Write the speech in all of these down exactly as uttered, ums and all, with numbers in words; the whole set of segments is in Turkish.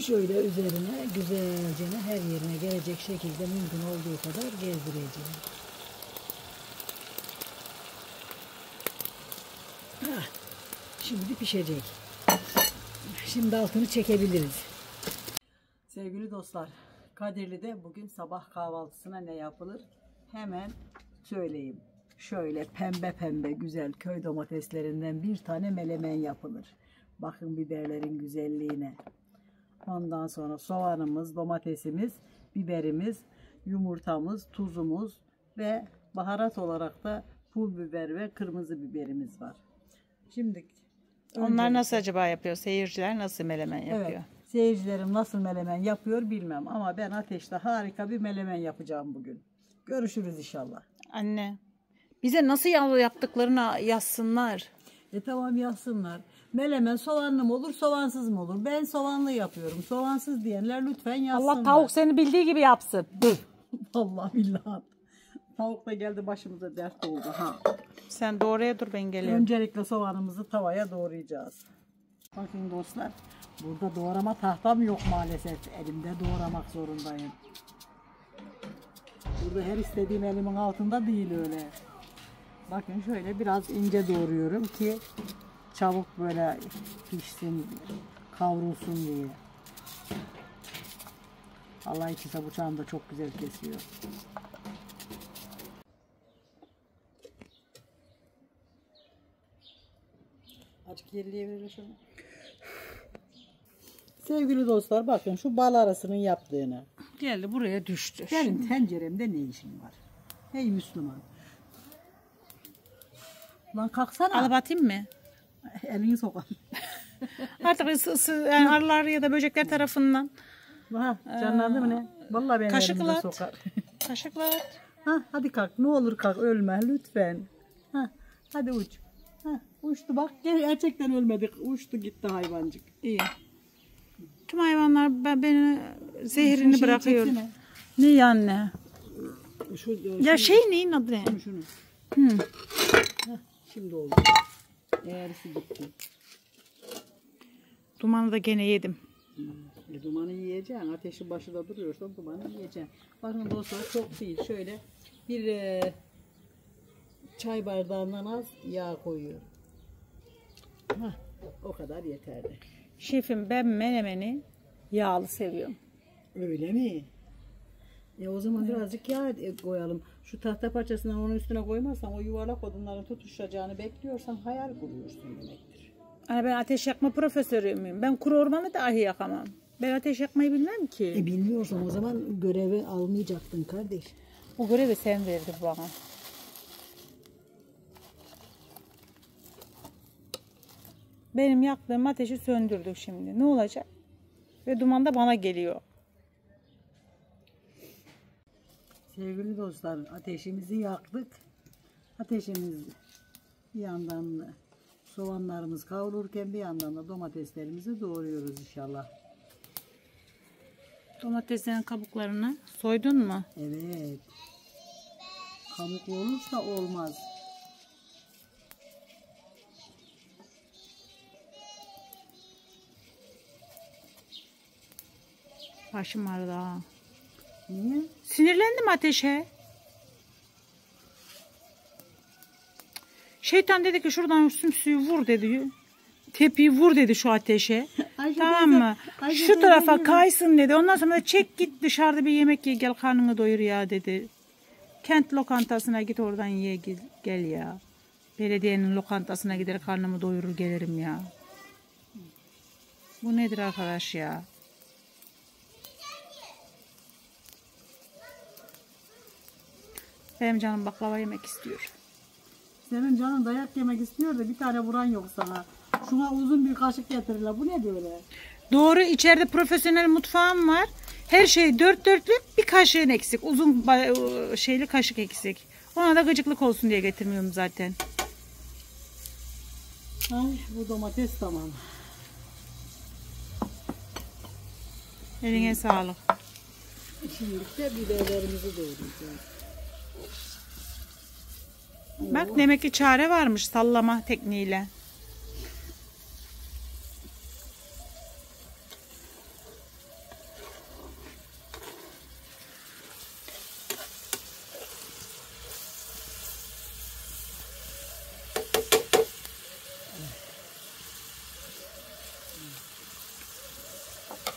Şöyle üzerine güzelce her yerine gelecek şekilde mümkün olduğu kadar gezdireceğim. Heh, şimdi pişecek. Şimdi altını çekebiliriz. Sevgili dostlar, Kadirli'de bugün sabah kahvaltısına ne yapılır? Hemen söyleyeyim. Şöyle pembe pembe güzel köy domateslerinden bir tane melemen yapılır. Bakın biberlerin güzelliğine. Ondan sonra soğanımız, domatesimiz, biberimiz, yumurtamız, tuzumuz ve baharat olarak da pul biber ve kırmızı biberimiz var. Şimdi onlar önce... nasıl acaba yapıyor? Seyirciler nasıl melemen yapıyor? Evet, seyircilerim nasıl melemen yapıyor bilmem ama ben ateşte harika bir melemen yapacağım bugün. Görüşürüz inşallah. Anne, bize nasıl yaptıklarını yazsınlar. E tamam, yazsınlar. Melemen soğanlı mı olur, soğansız mı olur? Ben soğanlı yapıyorum. Soğansız diyenler lütfen yazsınlar. Allah tavuk seni bildiği gibi yapsın. Vallahi billahi. Tavuk da geldi başımıza dert oldu. Ha. Sen doğraya dur, ben geliyorum. Öncelikle soğanımızı tavaya doğrayacağız. Bakın dostlar, burada doğrama tahtam yok maalesef. Elimde doğramak zorundayım. Burada her istediğim elimin altında değil öyle. Bakın şöyle biraz ince doğruyorum ki çabuk böyle pişsin, kavrulsun diye. Allah için bıçağım da çok güzel kesiyor. Açık yerliye verir şunu. Sevgili dostlar, bakın şu bal arasının yaptığını. Geldi buraya düştü. Benim tenceremde ne işin var? Hey Müslüman. Lan kalksana. Al batayım mı? Elini sokan. Artık ısı, yani arılar ya da böcekler tarafından. Vah, canlandı mı ne? Vallahi ben elimi sokar. Kaşıkla at. Ha, hadi kalk, ne olur kalk, ölme lütfen. Ha, hadi uç. Ha, uçtu bak, gerçekten ölmedik. Uçtu gitti hayvancık. İyi. Tüm hayvanlar ben, beni zehrini şey bırakıyor. Ne anne? Şu, ya, ya şey neyin adı ne? Şunu. Hı. Heh, şimdi oldu. Eğerisi gitti. Dumanı da gene yedim. Hmm. E, dumanı yiyeceksin. Ateşin başında duruyorsan dumanı yiyeceksin. Bakın dostlar, çok değil. Şöyle bir e, çay bardağından az yağ koyuyorum. Heh, o kadar yeterli. Şefim, ben menemeni yağlı seviyorum. Öyle mi? E, o zaman evet, birazcık yağ koyalım. Şu tahta parçasından onun üstüne koymazsan o yuvarlak odunların tutuşacağını bekliyorsan hayal kuruyorsun demektir. Yani ben ateş yakma profesörü müyüm? Ben kuru ormanı dahi yakamam. Ben ateş yakmayı bilmem ki. E, bilmiyorsan o zaman görevi almayacaktın kardeş. O görevi sen verdin bana. Benim yaktığım ateşi söndürdük şimdi. Ne olacak? Ve duman da bana geliyor. Sevgili dostlar, ateşimizi yaktık. Ateşimiz bir yandan soğanlarımız kavrulurken bir yandan da domateslerimizi doğruyoruz inşallah. Domateslerin kabuklarını soydun mu? Evet. Kabuklu olursa olmaz. Başım ağrıdı ha. Niye? Sinirlendim ateşe. Şeytan dedi ki şuradan sümsüyü vur dedi. Tepiyi vur dedi şu ateşe. Ayşe, tamam mı? Ayşe, şu tarafa Ayşe kaysın dedi. Ondan sonra da çek git dışarıda bir yemek ye gel, karnını doyur ya dedi. Kent lokantasına git, oradan ye gel ya. Belediyenin lokantasına gider karnımı doyurur gelirim ya. Bu nedir arkadaş ya? Benim canım baklava yemek istiyor. Senin canım dayak yemek istiyor da bir tane vuran yok sana. Şuna uzun bir kaşık getirirler. Bu ne böyle? Doğru, içeride profesyonel mutfağım var. Her şey dört dörtlük, bir kaşığın eksik. Uzun şeyli kaşık eksik. Ona da gıcıklık olsun diye getirmiyorum zaten. Ay bu domates tamam. Eline sağlık. Şimdilik de biberlerimizi doğrayacağız. Bak demek ki çare varmış sallama tekniğiyle.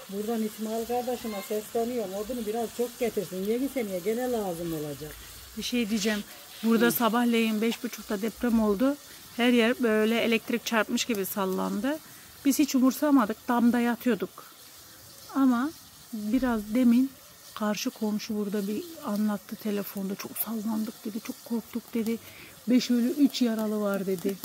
Buradan İsmail kardeşime sesleniyorum. Odunu biraz çok getirsin. Yeni seneye gene lazım olacak. Bir şey diyeceğim. Burada Hı. sabahleyin beş buçukta deprem oldu. Her yer böyle elektrik çarpmış gibi sallandı. Biz hiç umursamadık. Damda yatıyorduk. Ama biraz demin karşı komşu burada bir anlattı telefonda. Çok sallandık dedi. Çok korktuk dedi. Beş ölü üç yaralı var dedi.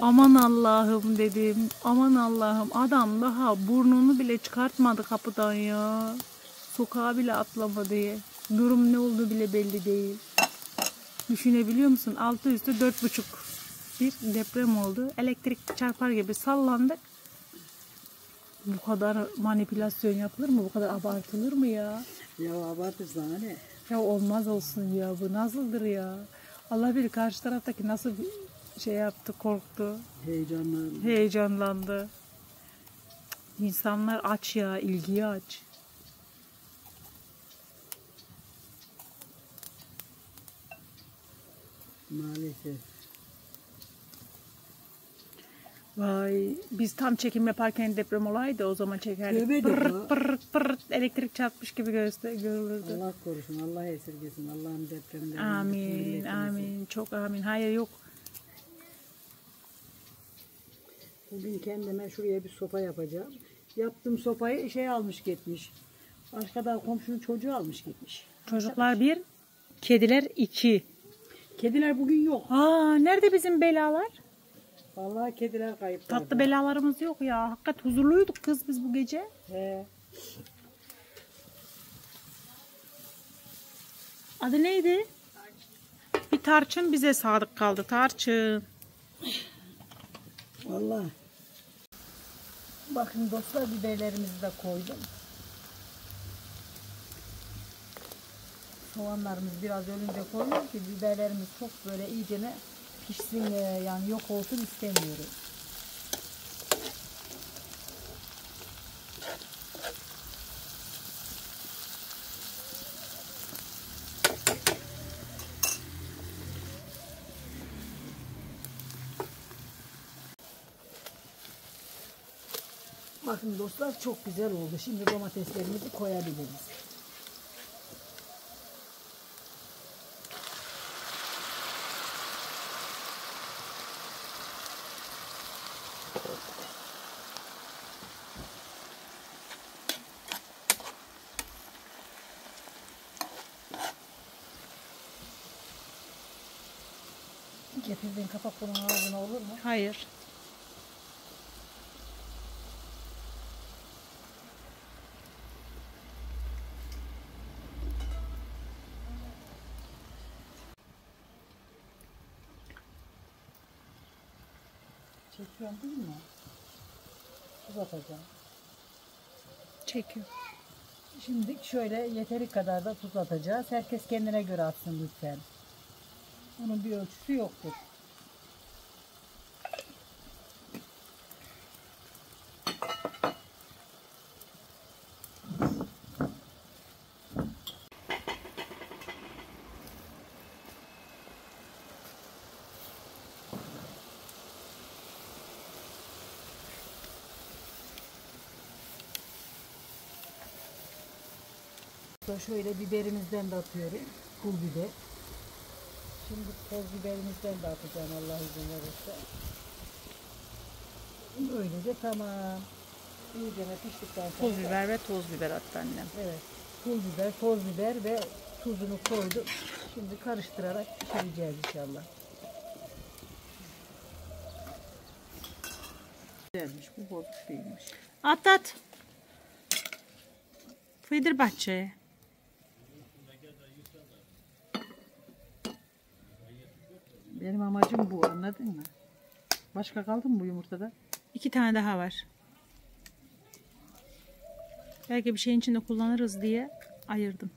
Aman Allah'ım dedim. Aman Allah'ım. Adam daha burnunu bile çıkartmadı kapıdan ya. Sokağa bile atlama diye. Durum ne olduğu bile belli değil. Düşünebiliyor musun? Altı üstü dört buçuk bir deprem oldu. Elektrik çarpar gibi sallandık. Bu kadar manipülasyon yapılır mı? Bu kadar abartılır mı ya? Ya abartırsan hani. Ya olmaz olsun ya. Bu nasıldır ya? Allah bilir karşı taraftaki nasıl bir şey yaptı, korktu. Heyecanlandı. Heyecanlandı. İnsanlar aç ya, ilgiye aç. Maalesef. Vay, biz tam çekim yaparken deprem olaydı, o zaman çekerdik. Pırr, pırr, pırr, elektrik çarpmış gibi görülürdü. Allah korusun, Allah esirgesin, Allah'ın depremden. Amin, amin, çok amin. Hayır yok. Bugün kendime şuraya bir sopa yapacağım. Yaptığım sopayı şey almış gitmiş. Arkada komşunun çocuğu almış gitmiş. Çocuklar bir, kediler iki. Kediler bugün yok. Aa, nerede bizim belalar? Vallahi kediler kayıp. Tatlı belalarımız yok ya. Hakikaten huzurluyduk kız biz bu gece. He. Adı neydi? Tarçın. Bir tarçın bize sadık kaldı. Tarçın. Vallahi. Bakın dostlar, biberlerimizi de koydum. Soğanlarımız biraz ölünce koyuyorum ki biberlerimiz çok böyle iyicene pişsin, yani yok olsun istemiyorum. Bakın dostlar, çok güzel oldu. Şimdi domateslerimizi koyabiliriz. Getirdiğin kapak bunun ağzına olur mu? Hayır. Çekiyorum değil mi? Uzatacağım. Çekiyorum. Şimdi şöyle yeteri kadar da tuz atacağız. Herkes kendine göre atsın lütfen. Bunun bir ölçüsü yoktur. Şöyle biberimizden de atıyorum. Pul biber. Şimdi toz biberimizden de atacağım, Allah izin verirse. Böylece tamam. İyice piştikten sonra. Pul biber ve toz biber attı annem. Evet. Pul biber, toz biber ve tuzunu koyduk. Şimdi karıştırarak pişireceğiz inşallah. Güzelmiş. Bu bozuk değilmiş. At at. Fıydır bahçeye. Benim amacım bu, anladın mı? Başka kaldı mı bu yumurtada? İki tane daha var. Belki bir şeyin içinde kullanırız diye ayırdım.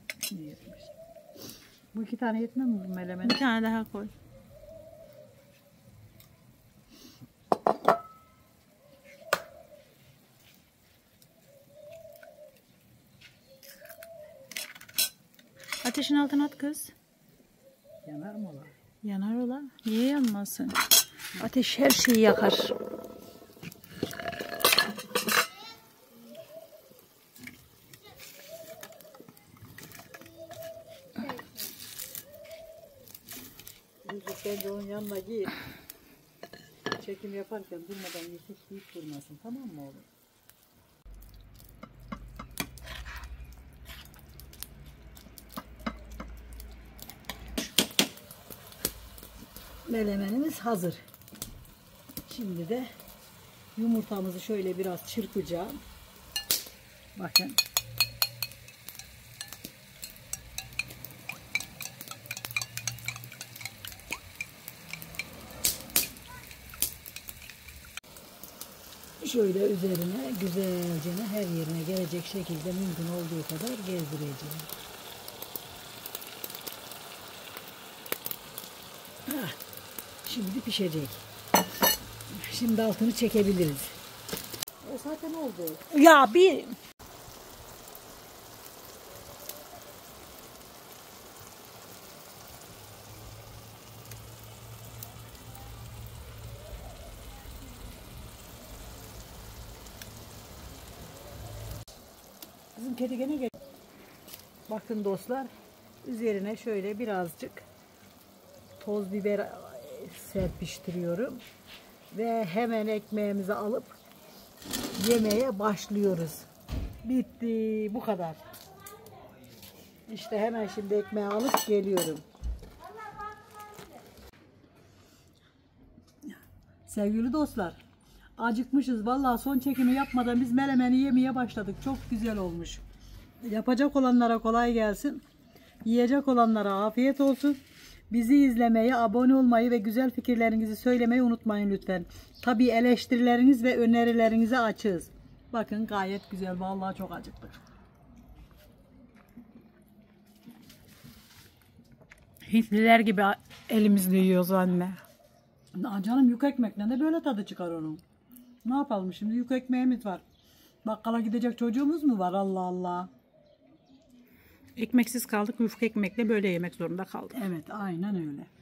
Bu iki tane yetmez mi bu melemene? Bir tane daha koy. Ateşin altına at kız. Yanar mı ola? Yanar ola. Niye yanmasın? Ateş her şeyi yakar. Ben de onun yanına gir. Çekim yaparken durmadan yetiş deyip durmasın. Tamam mı oğlum? Melemenimiz hazır. Şimdi de yumurtamızı şöyle biraz çırpacağım. Bakın. Şöyle üzerine güzelce her yerine gelecek şekilde mümkün olduğu kadar gezdireceğim. Heh, şimdi pişecek. Şimdi altını çekebiliriz. O zaten oldu. Ya bir... Bizim kedi gene gel. Bakın dostlar, üzerine şöyle birazcık toz biber serpiştiriyorum ve hemen ekmeğimizi alıp yemeye başlıyoruz. Bitti, bu kadar. İşte hemen şimdi ekmeği alıp geliyorum. Sevgili dostlar, acıkmışız. Vallahi son çekimi yapmadan biz menemeni yemeye başladık. Çok güzel olmuş. Yapacak olanlara kolay gelsin. Yiyecek olanlara afiyet olsun. Bizi izlemeyi, abone olmayı ve güzel fikirlerinizi söylemeyi unutmayın lütfen. Tabii eleştirileriniz ve önerilerinize açığız. Bakın gayet güzel. Vallahi çok acıktık. Hintliler gibi elimizle yiyoruz anne. Canım, yük ekmekle de böyle tadı çıkar onun. Ne yapalım şimdi? Yük ekmeğimiz var. Bakkala gidecek çocuğumuz mu var? Allah Allah. Ekmeksiz kaldık. Yufka ekmekle böyle yemek zorunda kaldık. Evet, aynen öyle.